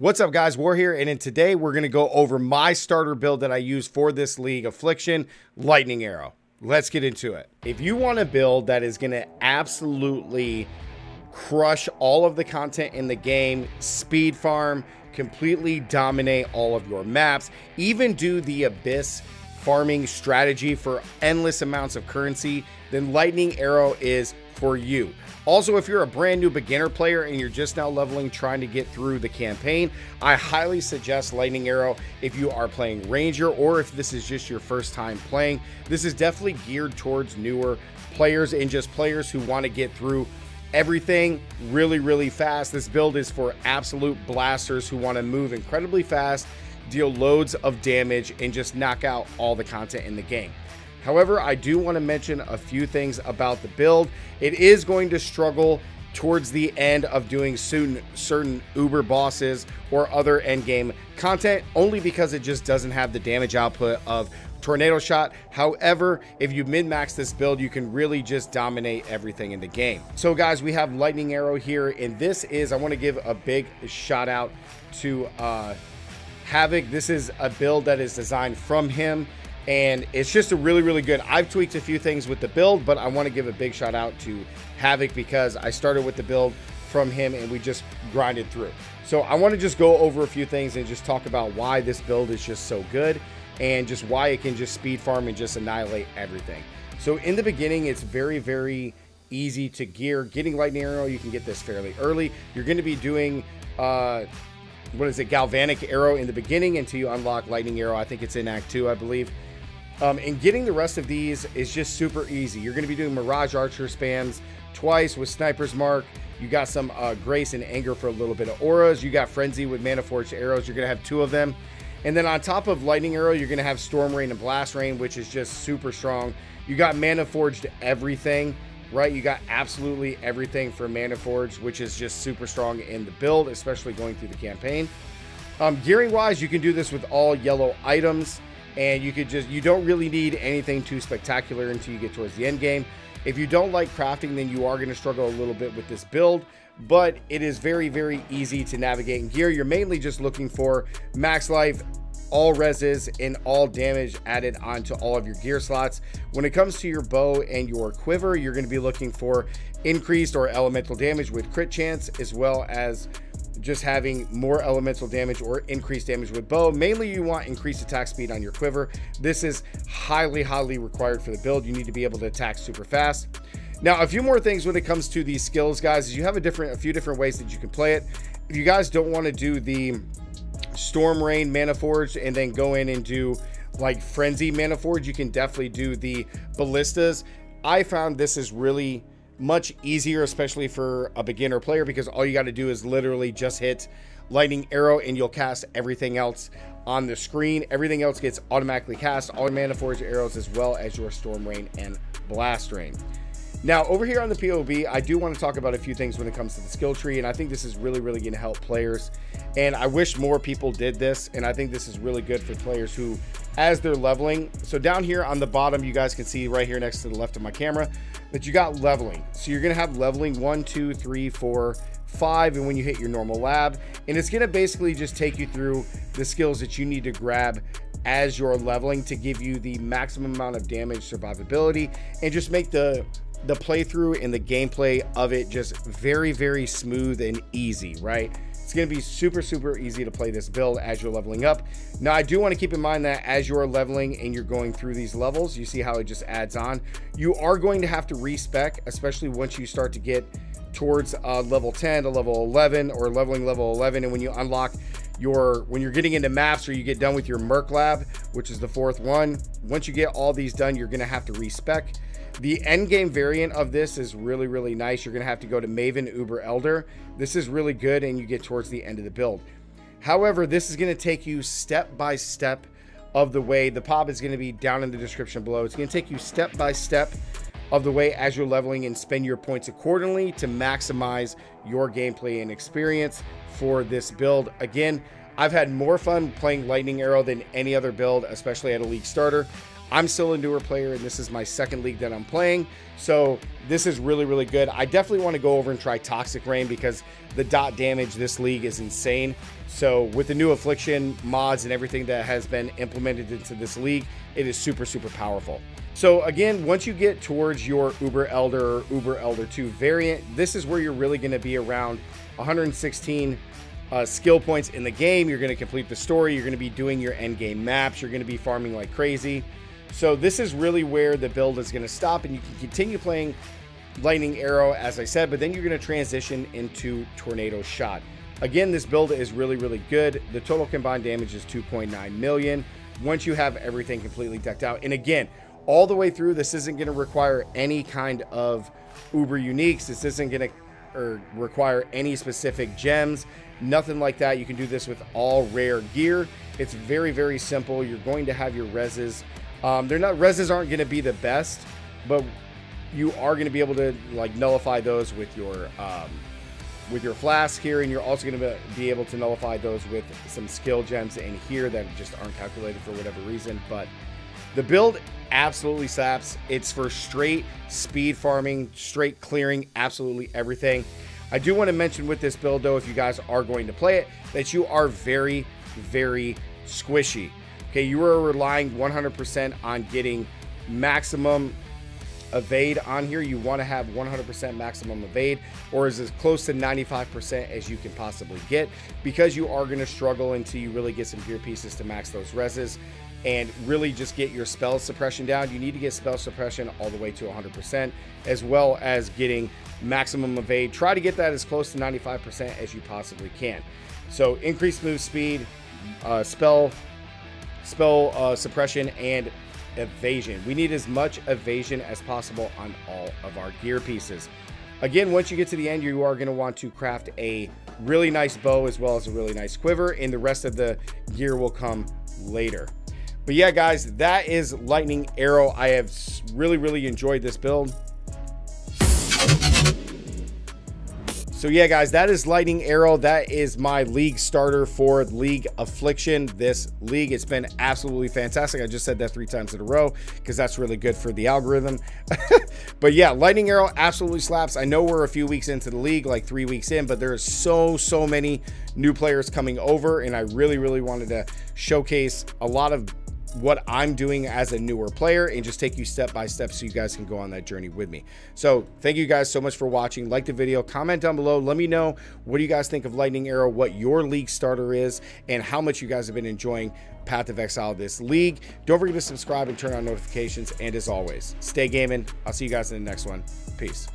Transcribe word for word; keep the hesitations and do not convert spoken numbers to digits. What's up, guys? War here, and in today we're going to go over my starter build that I use for this league, Affliction, Lightning Arrow. Let's get into it. If you want a build that is going to absolutely crush all of the content in the game, speed farm, completely dominate all of your maps, even do the Abyss farming strategy for endless amounts of currency, then Lightning Arrow is for you. Also, if you're a brand new beginner player and you're just now leveling, trying to get through the campaign, I highly suggest Lightning Arrow if you are playing Ranger or if this is just your first time playing. This is definitely geared towards newer players and just players who want to get through everything really, really fast. This build is for absolute blasters who want to move incredibly fast, deal loads of damage, and just knock out all the content in the game. However, I do want to mention a few things about the build. It is going to struggle towards the end of doing certain, certain Uber bosses or other end game content, only because it just doesn't have the damage output of Tornado Shot. However, if you min-max this build, you can really just dominate everything in the game. So guys, we have Lightning Arrow here, and this is, I want to give a big shout out to uh, Havoc. This is a build that is designed from him, and it's just a really, really good. I've tweaked a few things with the build, but I want to give a big shout out to Havoc because I started with the build from him and we just grinded through. So I want to just go over a few things and just talk about why this build is just so good and just why it can just speed farm and just annihilate everything. So in the beginning, it's very, very easy to gear. Getting Lightning Arrow, you can get this fairly early. You're going to be doing uh, what is it, Galvanic Arrow in the beginning until you unlock Lightning Arrow. I think it's in Act two, I believe. Um, and getting the rest of these is just super easy. You're going to be doing Mirage Archer spams twice with Sniper's Mark. You got some uh, Grace and Anger for a little bit of auras. You got Frenzy with Manaforged Arrows. You're going to have two of them. And then on top of Lightning Arrow, you're going to have Storm Rain and Blast Rain, which is just super strong. You got Manaforged everything, right? You got absolutely everything for Manaforged, which is just super strong in the build, especially going through the campaign. Um, Gearing-wise, you can do this with all yellow items. And you could just, you don't really need anything too spectacular until you get towards the end game. If you don't like crafting, then you are going to struggle a little bit with this build, but it is very, very easy to navigate and gear. You're mainly just looking for max life, all reses, and all damage added onto all of your gear slots. When it comes to your bow and your quiver, you're going to be looking for increased or elemental damage with crit chance, as well as just having more elemental damage or increased damage with bow. Mainly you want increased attack speed on your quiver. This is highly, highly required for the build. You need to be able to attack super fast. Now, a few more things when it comes to these skills, guys, is you have a different, a few different ways that you can play it. If you guys don't want to do the Storm Rain Manaforged and then go in and do like Frenzy Manaforged, you can definitely do the Ballistas. I found this is really much easier, especially for a beginner player, because all you got to do is literally just hit Lightning Arrow and you'll cast everything else on the screen. Everything else gets automatically cast, all Manaforged Arrows as well as your Storm Rain and Blast Rain. Now over here on the P O B, I do want to talk about a few things when it comes to the skill tree, and I think this is really, really going to help players, and I wish more people did this, and I think this is really good for players who, as they're leveling. So down here on the bottom, you guys can see right here next to the left of my camera that you got leveling. So you're going to have leveling one, two, three, four, five, and when you hit your normal lab, and it's going to basically just take you through the skills that you need to grab as you're leveling to give you the maximum amount of damage, survivability, and just make the the playthrough and the gameplay of it just very, very smooth and easy, right? It's going to be super, super easy to play this build as you're leveling up. Now, I do want to keep in mind that as you're leveling and you're going through these levels, you see how it just adds on. You are going to have to respec, especially once you start to get towards uh, level ten to level eleven or leveling level eleven. And when you unlock your, when you're getting into maps or you get done with your Merc Lab, which is the fourth one, once you get all these done, you're going to have to respec. The end game variant of this is really, really nice. You're going to have to go to Maven, Uber Elder. This is really good, and you get towards the end of the build. However, this is going to take you step by step of the way. The P O B is going to be down in the description below. It's going to take you step by step of the way as you're leveling, and spend your points accordingly to maximize your gameplay and experience for this build. Again, I've had more fun playing Lightning Arrow than any other build, especially at a league starter. I'm still a newer player, and this is my second league that I'm playing, so this is really, really good. I definitely want to go over and try Toxic Rain because the dot damage this league is insane. So with the new Affliction mods and everything that has been implemented into this league, it is super, super powerful. So again, once you get towards your Uber Elder or Uber Elder two variant, this is where you're really going to be around one hundred sixteen Uh, skill points in the game. You're going to complete the story, you're going to be doing your end game maps, you're going to be farming like crazy. So this is really where the build is going to stop, and you can continue playing Lightning Arrow, as I said, but then you're going to transition into Tornado Shot. Again, this build is really, really good. The total combined damage is two point nine million once you have everything completely decked out. And again, all the way through, this isn't going to require any kind of Uber Uniques. This isn't going to or require any specific gems, nothing like that. You can do this with all rare gear. It's very, very simple. You're going to have your reses. Um, they're not reses aren't going to be the best, but you are going to be able to like nullify those with your um, with your flask here, and you're also going to be able to nullify those with some skill gems in here that just aren't calculated for whatever reason. But the build absolutely slaps. It's for straight speed farming, straight clearing, absolutely everything. I do want to mention with this build though, if you guys are going to play it, that you are very, very squishy. Okay, you are relying one hundred percent on getting maximum evade on here. You want to have one hundred percent maximum evade, or is as close to ninety-five percent as you can possibly get, because you are going to struggle until you really get some gear pieces to max those reses and really just get your spell suppression down. You need to get spell suppression all the way to one hundred percent, as well as getting maximum evade. Try to get that as close to ninety-five percent as you possibly can. So increased move speed, uh, spell, spell uh, suppression, and evasion. We need as much evasion as possible on all of our gear pieces. Again, once you get to the end, you are going to want to craft a really nice bow as well as a really nice quiver, and the rest of the gear will come later. But yeah, guys, that is Lightning Arrow. I have really, really enjoyed this build. So yeah, guys, that is Lightning Arrow. That is my league starter for League Affliction. This league, it's been absolutely fantastic. I just said that three times in a row because that's really good for the algorithm. But yeah, Lightning Arrow absolutely slaps. I know we're a few weeks into the league, like three weeks in, but there are so, so many new players coming over, and I really, really wanted to showcase a lot of what I'm doing as a newer player and just take you step by step so you guys can go on that journey with me. So thank you guys so much for watching. Like the video, comment down below, let me know what do you guys think of Lightning Arrow, what your league starter is, and how much you guys have been enjoying Path of Exile, this league. Don't forget to subscribe and turn on notifications, and as always, stay gaming. I'll see you guys in the next one. Peace.